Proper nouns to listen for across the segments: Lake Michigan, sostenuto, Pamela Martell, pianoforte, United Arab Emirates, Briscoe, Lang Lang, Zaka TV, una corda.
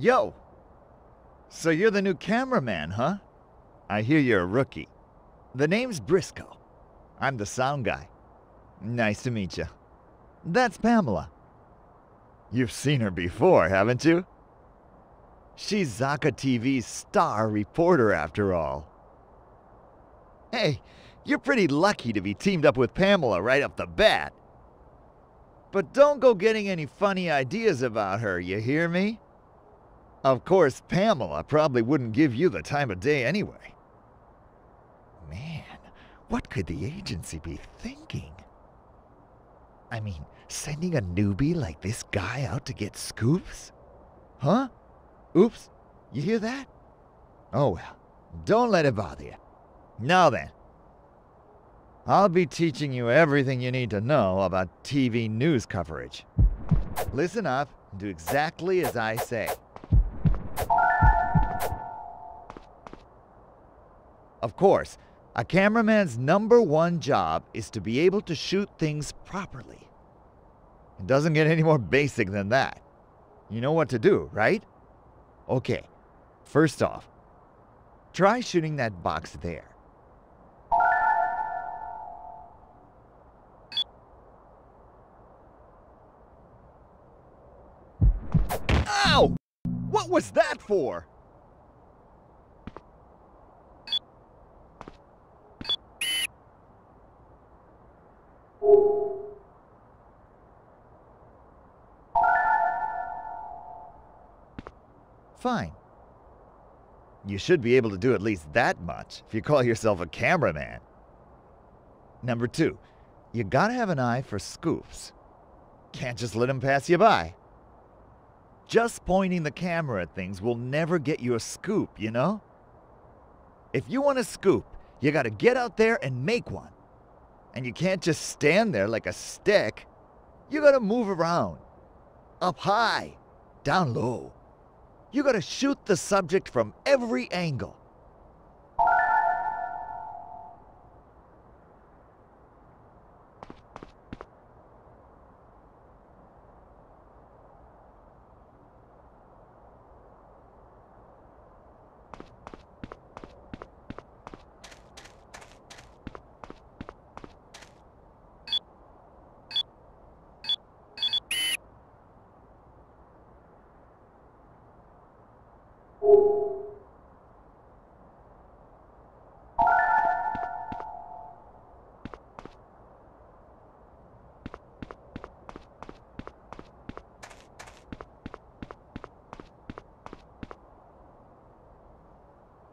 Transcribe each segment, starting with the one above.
Yo! So you're the new cameraman, huh? I hear you're a rookie. The name's Briscoe. I'm the sound guy. Nice to meet you. That's Pamela. You've seen her before, haven't you? She's Zaka TV's star reporter, after all. Hey, you're pretty lucky to be teamed up with Pamela right off the bat. But don't go getting any funny ideas about her, you hear me? Of course, Pamela probably wouldn't give you the time of day anyway. Man, what could the agency be thinking? I mean, sending a newbie like this guy out to get scoops? Huh? Oops, you hear that? Oh well, don't let it bother you. Now then, I'll be teaching you everything you need to know about TV news coverage. Listen up, do exactly as I say. Of course, a cameraman's #1 job is to be able to shoot things properly. It doesn't get any more basic than that. You know what to do, right? Okay, first off, try shooting that box there. Ow! What was that for? Fine. You should be able to do at least that much if you call yourself a cameraman. #2, you gotta have an eye for scoops. Can't just let them pass you by. Just pointing the camera at things will never get you a scoop, you know? If you want a scoop, you gotta get out there and make one. And you can't just stand there like a stick. You gotta move around. Up high, down low. You gotta shoot the subject from every angle.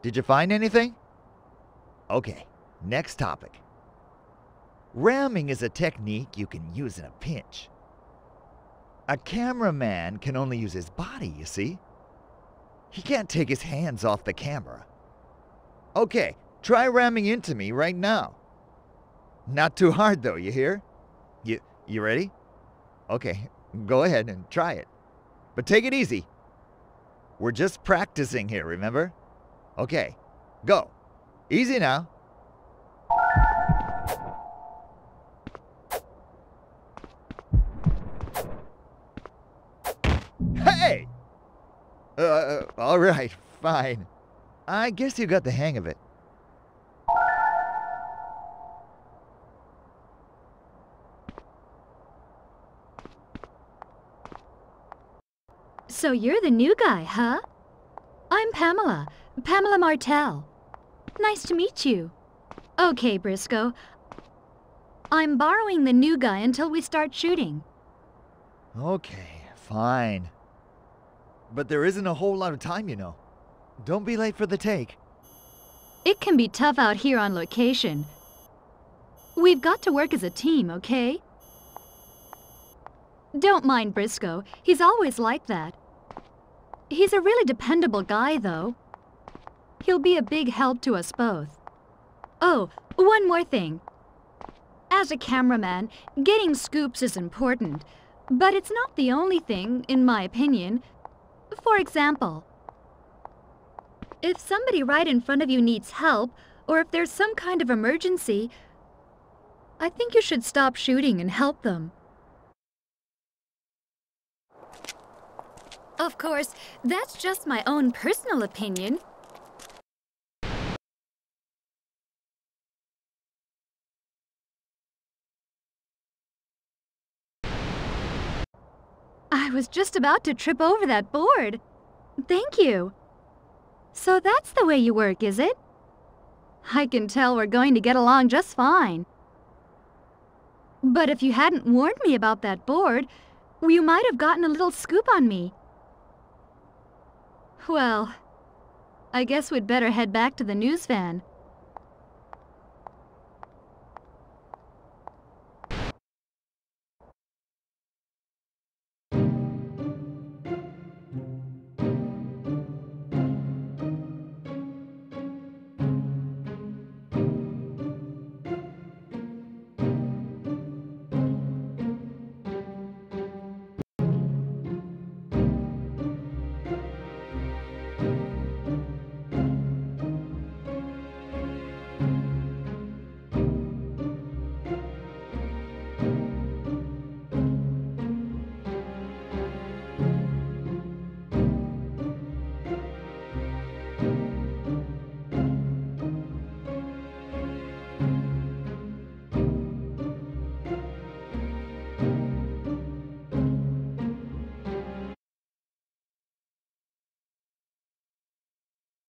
Did you find anything? Okay, next topic. Ramming is a technique you can use in a pinch. A cameraman can only use his body, you see? He can't take his hands off the camera. Okay, try ramming into me right now. Not too hard though, you hear? You ready? Okay, go ahead and try it. But take it easy. We're just practicing here, remember? Okay, go. Easy now. Hey! All right, fine. I guess you got the hang of it. So you're the new guy, huh? I'm Pamela. Pamela Martell. Nice to meet you. Okay, Briscoe. I'm borrowing the new guy until we start shooting. Okay, fine. But there isn't a whole lot of time, you know. Don't be late for the take. It can be tough out here on location. We've got to work as a team, okay? Don't mind Briscoe. He's always like that. He's a really dependable guy, though. He'll be a big help to us both. Oh, one more thing. As a cameraman, getting scoops is important, but it's not the only thing, in my opinion. For example, if somebody right in front of you needs help, or if there's some kind of emergency, I think you should stop shooting and help them. Of course, that's just my own personal opinion. I was just about to trip over that board. Thank you. So that's the way you work, is it? I can tell we're going to get along just fine. But if you hadn't warned me about that board, you might have gotten a little scoop on me. Well, I guess we'd better head back to the news van.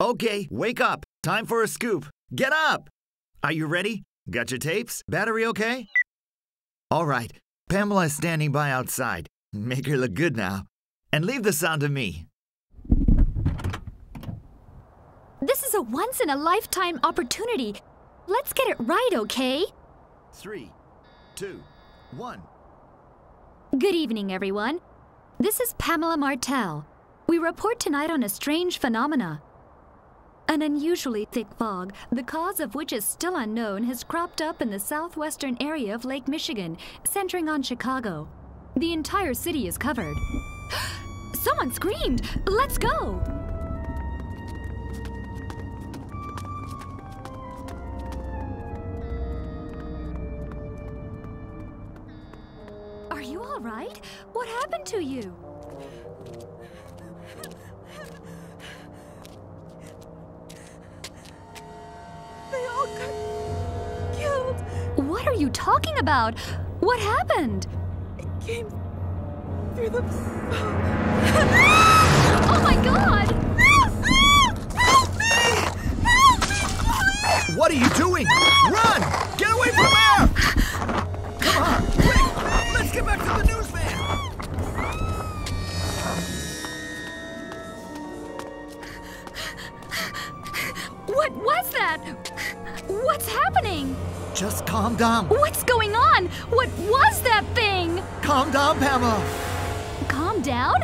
Okay, wake up. Time for a scoop. Get up! Are you ready? Got your tapes? Battery okay? All right, Pamela is standing by outside. Make her look good now. And leave the sound to me. This is a once-in-a-lifetime opportunity. Let's get it right, okay? 3, 2, 1. Good evening, everyone. This is Pamela Martell. We report tonight on a strange phenomena. An unusually thick fog, the cause of which is still unknown, has cropped up in the southwestern area of Lake Michigan, centering on Chicago. The entire city is covered. Someone screamed! Let's go! Are you all right? What happened to you? What are you talking about? What happened? It came through the... Oh my God! Help me! Help me, please! What are you doing? Run! Get away from there! Come on, quick! Let's get back to the news van! What was that? What's happening? Just calm down. What's going on? What was that thing? Calm down, Pamela. Calm down?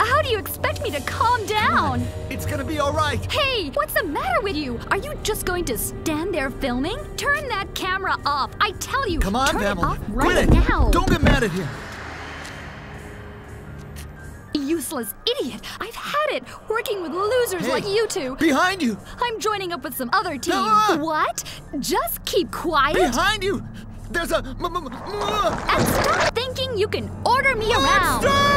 How do you expect me to calm down? It's gonna be all right. Hey, what's the matter with you? Are you just going to stand there filming? Turn that camera off. I tell you, come on, Pamela. Turn it off right now. Don't get mad at him. Useless idiot. I've had it working with losers like you two. Behind you. I'm joining up with some other team. What? Just keep quiet. Behind you. There's a... And stop thinking you can order me around.